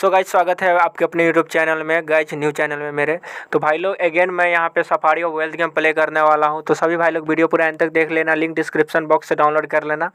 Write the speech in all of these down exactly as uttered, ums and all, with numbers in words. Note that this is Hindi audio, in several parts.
सो so गाइज स्वागत है आपके अपने यूट्यूब चैनल में गाइज, न्यू चैनल में मेरे। तो भाई लोग अगेन मैं यहाँ पे safari of wealth game play करने वाला हूँ, तो सभी भाई लोग वीडियो पूरा एंड तक देख लेना, लिंक डिस्क्रिप्शन बॉक्स से डाउनलोड कर लेना।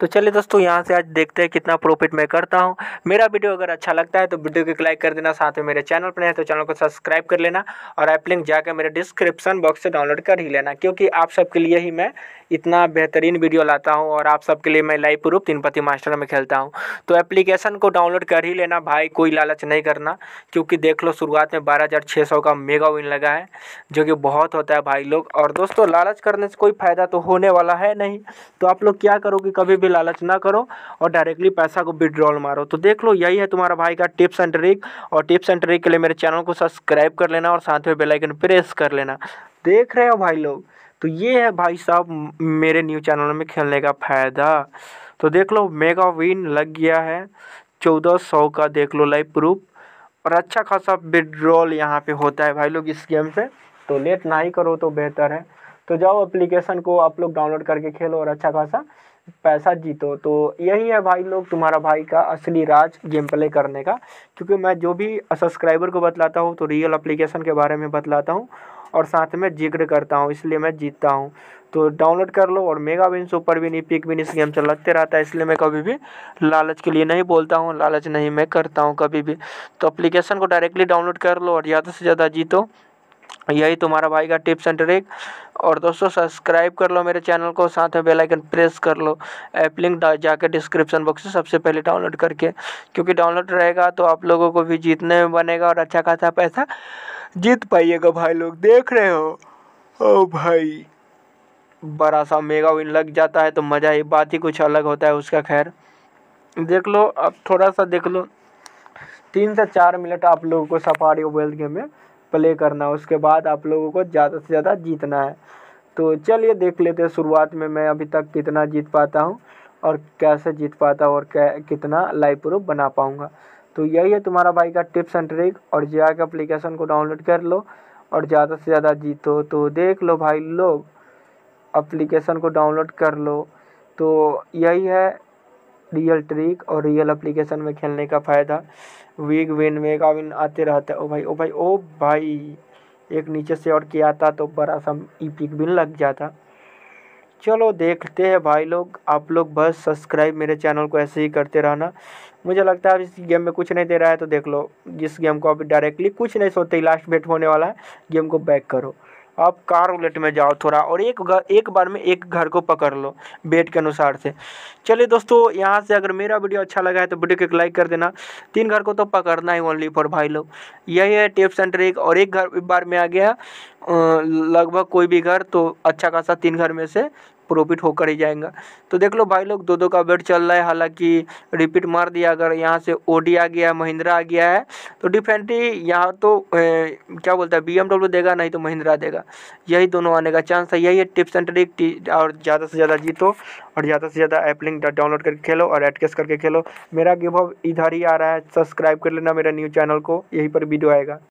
तो चलिए दोस्तों यहाँ से आज देखते हैं कितना प्रॉफिट मैं करता हूँ। मेरा वीडियो अगर अच्छा लगता है तो वीडियो को लाइक कर देना, साथ में मेरे चैनल पर है तो चैनल को सब्सक्राइब कर लेना और ऐप लिंक जाकर मेरे डिस्क्रिप्शन बॉक्स से डाउनलोड कर ही लेना, क्योंकि आप सबके लिए ही मैं इतना बेहतरीन वीडियो लाता हूँ और आप सबके लिए मैं live proof Teen Patti master में खेलता हूँ। तो एप्लीकेशन को डाउनलोड कर ही लेना भाई, कोई लालच नहीं करना, क्योंकि देख लो शुरुआत में बारह हज़ार छः सौ का मेगा विन लगा है जो कि बहुत होता है भाई लोग। और दोस्तों लालच करने से कोई फ़ायदा तो होने वाला है नहीं, तो आप लोग क्या करो कि कभी भी लालच ना करो और डायरेक्टली पैसा को विड्रॉल मारो। तो देख लो यही है तुम्हारा भाई का टिप्स एंड ट्रिक, और टिप्स एंड ट्रिक के लिए मेरे चैनल को सब्सक्राइब कर लेना और साथ में बेल आइकन प्रेस कर लेना। देख रहे हो भाई लोग, तो ये है भाई साहब मेरे न्यू चैनल में खेलने का फ़ायदा। तो देख लो मेगा विन लग गया है चौदह सौ का, देख लो लाइव प्रूफ, और अच्छा खासा विड्रॉल यहाँ पे होता है भाई लोग इस गेम से। तो लेट ना ही करो तो बेहतर है, तो जाओ एप्लीकेशन को आप लोग डाउनलोड करके खेलो और अच्छा खासा पैसा जीतो। तो यही है भाई लोग तुम्हारा भाई का असली राज गेम प्ले करने का, क्योंकि मैं जो भी सब्सक्राइबर को बतलाता हूँ तो रियल एप्लीकेशन के बारे में बतलाता हूँ और साथ में जिक्र करता हूँ, इसलिए मैं जीतता हूँ। तो डाउनलोड कर लो, और mega win, super win, epic win इस गेम से लगते रहता है, इसलिए मैं कभी भी लालच के लिए नहीं बोलता हूँ, लालच नहीं मैं करता हूँ कभी भी। तो एप्लीकेशन को डायरेक्टली डाउनलोड कर लो और ज़्यादा से ज़्यादा जीतो, यही तुम्हारा भाई का टिप्स एंड ट्रिक। और दोस्तों सब्सक्राइब कर लो मेरे चैनल को, साथ में बेल आइकन प्रेस कर लो, ऐप लिंक जाकर डिस्क्रिप्शन बॉक्स से सबसे पहले डाउनलोड करके, क्योंकि डाउनलोड रहेगा तो आप लोगों को भी जीतने में बनेगा और अच्छा खासा पैसा जीत पाइएगा भाई लोग। देख रहे हो ओ भाई, बड़ा सा मेगा विन लग जाता है तो मज़ा ही बात ही कुछ अलग होता है उसका। खैर देख लो, अब थोड़ा सा देख लो, तीन से चार मिनट आप लोगों को सफारी ऑफ वेल्थ गेम में प्ले करना है, उसके बाद आप लोगों को ज़्यादा से ज़्यादा जीतना है। तो चलिए देख लेते हैं शुरुआत में मैं अभी तक कितना जीत पाता हूँ और कैसे जीत पाता हूँ और क्या कितना लाइव प्रूफ बना पाऊँगा। तो यही है तुम्हारा भाई का टिप्स एंड ट्रिक, और जे आर के एप्लीकेशन को डाउनलोड कर लो और ज़्यादा से ज़्यादा जीतो। तो देख लो भाई लोग एप्लीकेशन को डाउनलोड कर लो, तो यही है रियल ट्रिक और रियल एप्लीकेशन में खेलने का फ़ायदा। वीक विन मेगा विन आते रहता है। ओ भाई ओ भाई ओ भाई, एक नीचे से और किया था तो बड़ा सा इपिक विन लग जाता। चलो देखते हैं भाई लोग, आप लोग बस सब्सक्राइब मेरे चैनल को ऐसे ही करते रहना। मुझे लगता है अब इस गेम में कुछ नहीं दे रहा है, तो देख लो जिस गेम को आप डायरेक्टली कुछ नहीं सोचते ही लास्ट बेट होने वाला है, गेम को बैक करो, आप कार रूलेट में जाओ थोड़ा, और एक एक बार में एक घर को पकड़ लो बेट के अनुसार से। चलिए दोस्तों यहाँ से अगर मेरा वीडियो अच्छा लगा है तो वीडियो को लाइक कर देना। तीन घर को तो पकड़ना ही ओनली फॉर भाई लोग, यही है टिप्स एंड ट्रिक। और एक घर एक बार में आ गया लगभग कोई भी घर, तो अच्छा खासा तीन घर में से प्रॉफिट होकर ही जाएगा। तो देख लो भाई लोग दो दो का बेट चल रहा है, हालांकि रिपीट मार दिया। अगर यहाँ से ओडी आ गया, महिंद्रा आ गया है तो डिफेंटी यहाँ तो ए, क्या बोलता है बीएमडब्ल्यू देगा, नहीं तो महिंद्रा देगा, यही दोनों आने का चांस है। यही है टिप्स एंड ट्रिक, और ज़्यादा से ज़्यादा जीतो और ज़्यादा से ज़्यादा ऐप लिंक डाउनलोड करके खेलो और एडकेस करके खेलो। मेरा गिव अप इधर ही आ रहा है, सब्सक्राइब कर लेना मेरा न्यू चैनल को, यहीं पर वीडियो आएगा।